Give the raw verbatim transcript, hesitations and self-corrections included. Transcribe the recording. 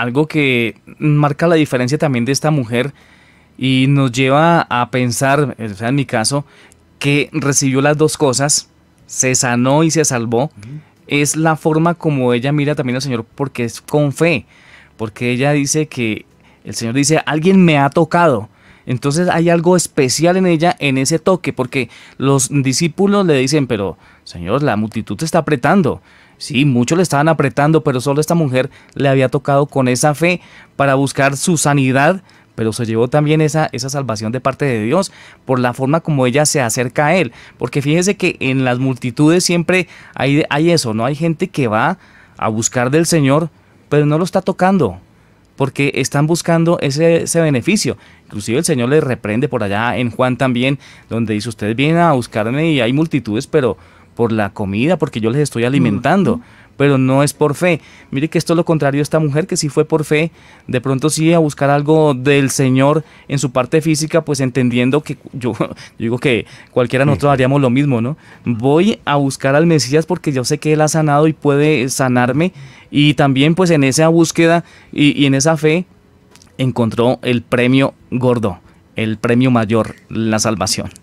algo que marca la diferencia también de esta mujer y nos lleva a pensar, o sea, en mi caso, que recibió las dos cosas, se sanó y se salvó, es la forma como ella mira también al Señor, porque es con fe, porque ella dice que el Señor dice, alguien me ha tocado. Entonces hay algo especial en ella, en ese toque, porque los discípulos le dicen, pero Señor, la multitud te está apretando. Sí, muchos le estaban apretando, pero solo esta mujer le había tocado con esa fe para buscar su sanidad, pero se llevó también esa, esa salvación de parte de Dios por la forma como ella se acerca a Él. Porque fíjese que en las multitudes siempre hay, hay eso, ¿no? Hay gente que va a buscar del Señor, pero no lo está tocando, porque están buscando ese, ese beneficio. Inclusive el Señor les reprende por allá en Juan también, donde dice, ustedes vienen a buscarme y hay multitudes, pero por la comida, porque yo les estoy alimentando, uh-huh. pero no es por fe. Mire que esto es lo contrario de esta mujer, que sí fue por fe, de pronto sí a buscar algo del Señor en su parte física, pues entendiendo que yo, yo digo que cualquiera de nosotros haríamos lo mismo, ¿no? Voy a buscar al Mesías porque yo sé que Él ha sanado y puede sanarme. Y también pues en esa búsqueda y, y en esa fe encontró el premio gordo, el premio mayor, la salvación.